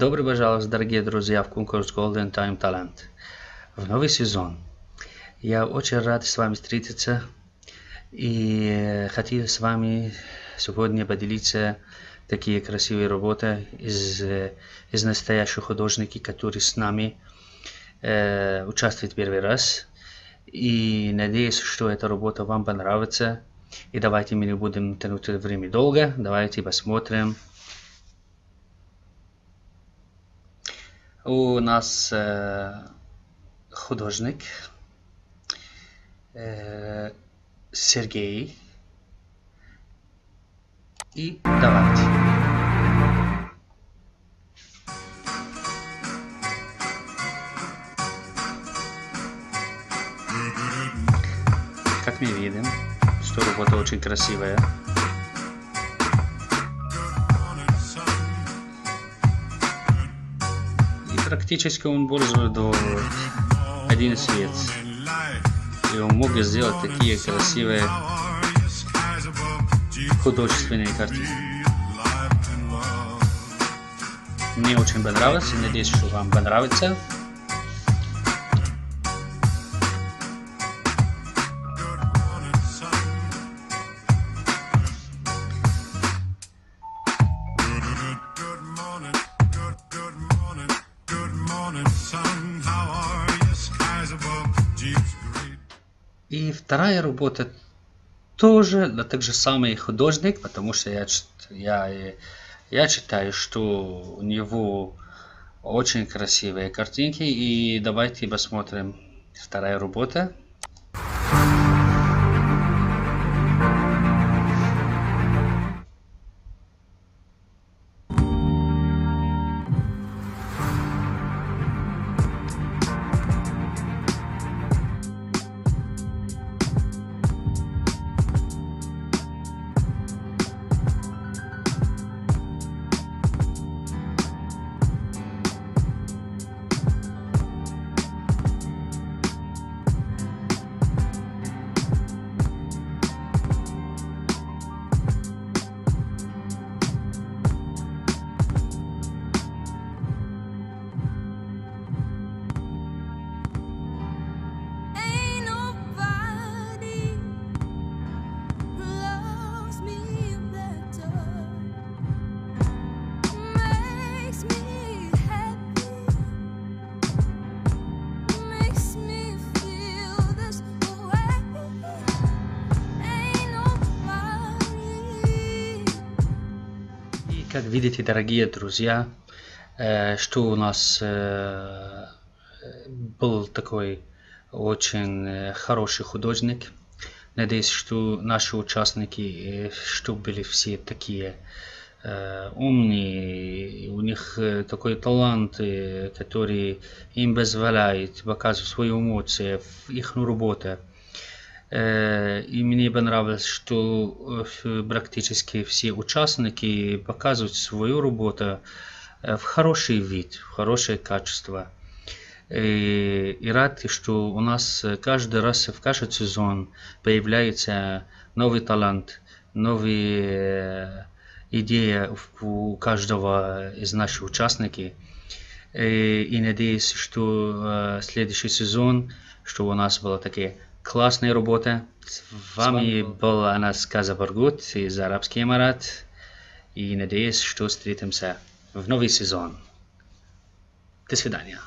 Добро пожаловать, дорогие друзья, в конкурс Golden Time Talent. В новый сезон. Я очень рад с вами встретиться и хотел с вами сегодня поделиться такие красивые работы из настоящих художников, которые с нами участвуют первый раз. И надеюсь, что эта работа вам понравится. И давайте мы не будем тянуть время долго. Давайте посмотрим. У нас художник Сергей. И давайте. Как мы видим, что работа очень красивая. Практически он пользуется один цвет, и он мог сделать такие красивые художественные картины. Мне очень понравилось, надеюсь, что вам понравится. И вторая работа тоже на тот же самый художник, потому что я считаю, что у него очень красивые картинки. И давайте посмотрим вторая работа. Как видите, дорогие друзья, что у нас был такой очень хороший художник. Надеюсь, что наши участники, что были все такие умные, у них такой талант, который им позволяет показывать свои эмоции, их работу. И мне понравилось, что практически все участники показывают свою работу в хороший вид, в хорошее качество. И рад, что у нас каждый раз, в каждый сезон появляется новый талант, новые идеи у каждого из наших участников. И надеюсь, что следующий сезон, что у нас была такая классная работа. С вами был Анас Хаж Баргут из Арабских Эмират. И надеюсь, что встретимся в новый сезон. До свидания.